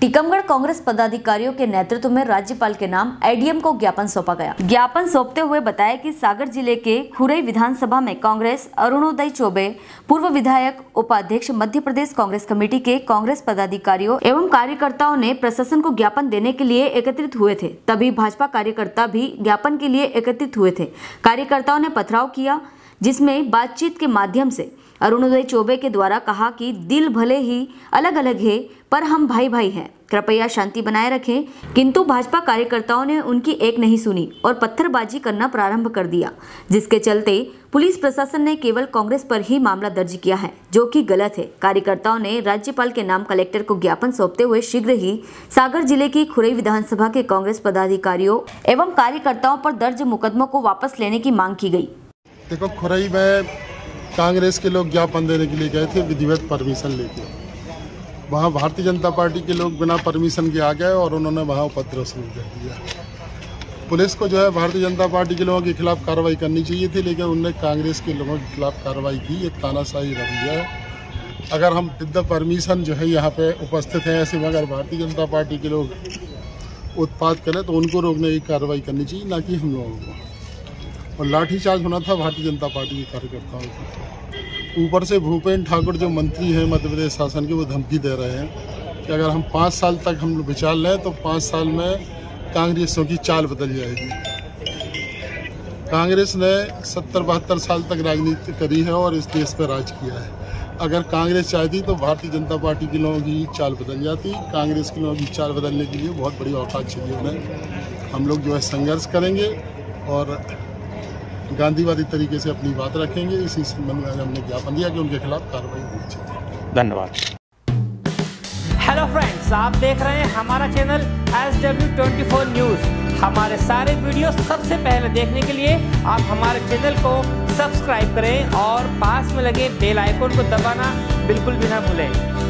टीकमगढ़ कांग्रेस पदाधिकारियों के नेतृत्व में राज्यपाल के नाम एडीएम को ज्ञापन सौंपा गया। ज्ञापन सौंपते हुए बताया कि सागर जिले के खुरई विधानसभा में कांग्रेस अरुणोदय चौबे, पूर्व विधायक, उपाध्यक्ष, मध्य प्रदेश कांग्रेस कमेटी के कांग्रेस पदाधिकारियों एवं कार्यकर्ताओं ने प्रशासन को ज्ञापन देने के लिए एकत्रित हुए थे। तभी भाजपा कार्यकर्ता भी ज्ञापन के लिए एकत्रित हुए थे। कार्यकर्ताओं ने पथराव किया, जिसमें बातचीत के माध्यम से अरुणोदय चौबे के द्वारा कहा कि दिल भले ही अलग अलग है पर हम भाई भाई हैं, कृपया शांति बनाए रखें। किंतु भाजपा कार्यकर्ताओं ने उनकी एक नहीं सुनी और पत्थरबाजी करना प्रारंभ कर दिया, जिसके चलते पुलिस प्रशासन ने केवल कांग्रेस पर ही मामला दर्ज किया है, जो कि गलत है। कार्यकर्ताओं ने राज्यपाल के नाम कलेक्टर को ज्ञापन सौंपते हुए शीघ्र ही सागर जिले की खुरई विधानसभा के कांग्रेस पदाधिकारियों एवं कार्यकर्ताओं पर दर्ज मुकदमों को वापस लेने की मांग की गई। देखो, खुरई में कांग्रेस के लोग ज्ञापन देने के लिए गए थे विधिवत परमिशन लेके। वहाँ भारतीय जनता पार्टी के लोग बिना परमिशन के आ गए और उन्होंने वहाँ उपद्रव शुरू कर दिया। पुलिस को जो है भारतीय जनता पार्टी के लोगों के खिलाफ कार्रवाई करनी चाहिए थी, लेकिन उनने कांग्रेस के लोगों के खिलाफ कार्रवाई की। ये तानाशाही रवैया है। अगर हम विद द परमिशन जो है यहाँ पर उपस्थित हैं, ऐसे में अगर भारतीय जनता पार्टी के लोग उत्पाद करें तो उनको रोकने की कार्रवाई करनी चाहिए, ना कि हम लोगों को। और लाठीचार्ज होना था भारतीय जनता पार्टी के कार्यकर्ताओं को। ऊपर से भूपेन्द्र ठाकुर जो मंत्री हैं मध्य प्रदेश शासन के, वो धमकी दे रहे हैं कि अगर हम 5 साल तक हम विचार लें तो 5 साल में कांग्रेसों की चाल बदल जाएगी। कांग्रेस ने 70-72 साल तक राजनीति करी है और इस देश पर राज किया है। अगर कांग्रेस चाहती तो भारतीय जनता पार्टी के लोगों की चाल बदल जाती। कांग्रेस के लोगों की चाल बदलने के लिए बहुत बड़ी औकात चाहिए उन्हें। हम लोग जो है संघर्ष करेंगे और गांधीवादी तरीके से अपनी बात रखेंगे। इसी संबंध में हमने ज्ञापन दिया कि उनके खिलाफ कार्रवाई होनी चाहिए। धन्यवाद। हेलो फ्रेंड्स, आप देख रहे हैं हमारा चैनल SW 24 न्यूज। हमारे सारे वीडियो सबसे पहले देखने के लिए आप हमारे चैनल को सब्सक्राइब करें और पास में लगे बेल आइकन को दबाना बिल्कुल भी ना भूलें।